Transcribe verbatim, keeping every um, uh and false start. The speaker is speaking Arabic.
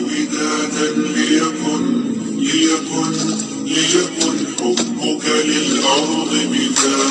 ودادا ليكن ليكن ليكن حبك للأرض مدادا.